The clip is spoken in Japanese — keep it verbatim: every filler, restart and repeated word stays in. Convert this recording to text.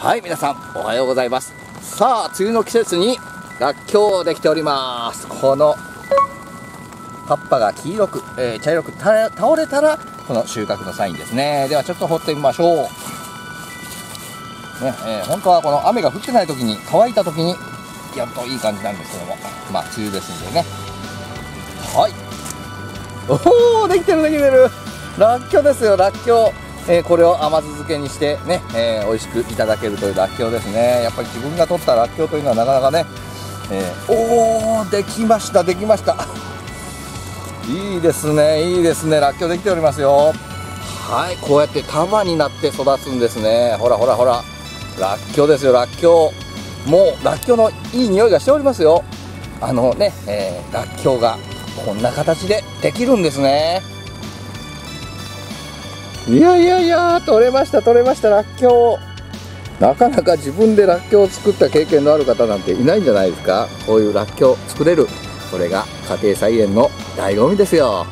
はい、皆さんおはようございます。さあ、梅雨の季節にらっきょうできております。この葉っぱが黄色く、えー、茶色くた倒れたらこの収穫のサインですね。ではちょっと掘ってみましょう、ねえー、本当はこの雨が降ってない時に乾いた時にやるといい感じなんですけども、まあ梅雨ですんでね。はい、おお、できてるできてる、らっきょうですよ、らっきょう。えー、これを甘酢漬けにしてね、えー、美味しくいただけるというらっきょうですね。やっぱり自分が取ったらっきょうというのはなかなかね、えー、おー、できましたできました。いいですねいいですね、らっきょうできておりますよ。はい、こうやって束になって育つんですね。ほらほらほら、らっきょうですよ、らっきょう。もうらっきょうのいい匂いがしておりますよ。あのね、えー、らっきょうがこんな形でできるんですね。いやいやいや、取れました取れました、らっきょう。なかなか自分でらっきょうを作った経験のある方なんていないんじゃないですか。こういうらっきょう作れる、それが家庭菜園の醍醐味ですよ。